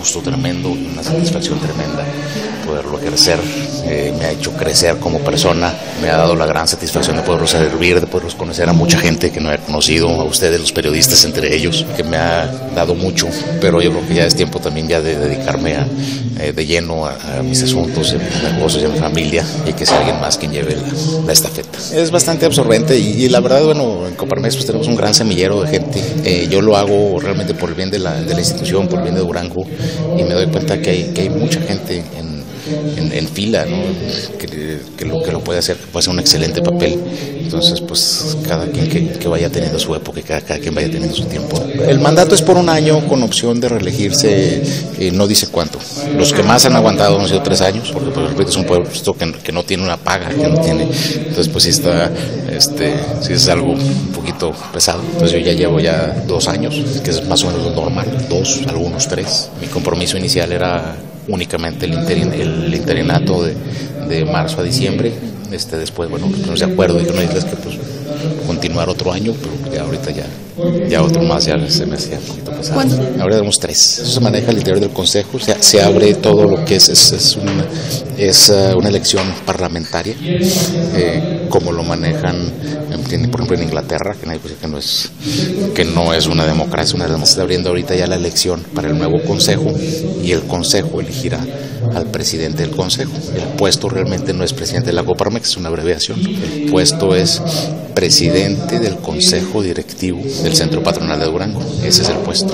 gusto tremendo y una satisfacción tremenda poderlo ejercer. Me ha hecho crecer como persona, me ha dado la gran satisfacción de poderlos servir, de poderlos conocer a mucha gente que no he conocido, a ustedes, los periodistas entre ellos, que me ha dado mucho, pero yo creo que ya es tiempo también ya de dedicarme de lleno a mis asuntos, a mis negocios, a mi familia, y que sea alguien más quien lleve la estafeta. Es bastante absorbente y la verdad, bueno, en Coparmex pues tenemos un gran semillero de gente. Yo lo hago realmente por el bien de la institución, por el bien de Durango, y me doy cuenta que hay mucha gente en fila, ¿no? que lo puede hacer, que puede hacer un excelente papel. Entonces, pues cada quien que vaya teniendo su época, cada quien vaya teniendo su tiempo. El mandato es por un año con opción de reelegirse, no dice cuánto. Los que más han aguantado han sido 3 años, porque por ejemplo es un puesto que no tiene una paga, que no tiene. Entonces, pues sí está, sí es algo un poquito pesado. Entonces yo ya llevo 2 años, que es más o menos lo normal, 2, algunos 3. Mi compromiso inicial era únicamente el interinato de marzo a diciembre. Después, bueno, ponerse de acuerdo y que no digas que pues continuar otro año, pero ya ahorita ya otro más ya se me hacía un poquito pesado. ¿Cuándo? Ahora damos 3. Eso se maneja al interior del Consejo, se abre todo lo que es una elección parlamentaria, como lo manejan por ejemplo en Inglaterra, que no es una democracia, se está abriendo ahorita ya la elección para el nuevo Consejo y el Consejo elegirá al presidente del Consejo. El puesto realmente no es presidente de la Coparmex, es una abreviación. El puesto es presidente del Consejo Directivo del Centro Patronal de Durango. Ese es el puesto.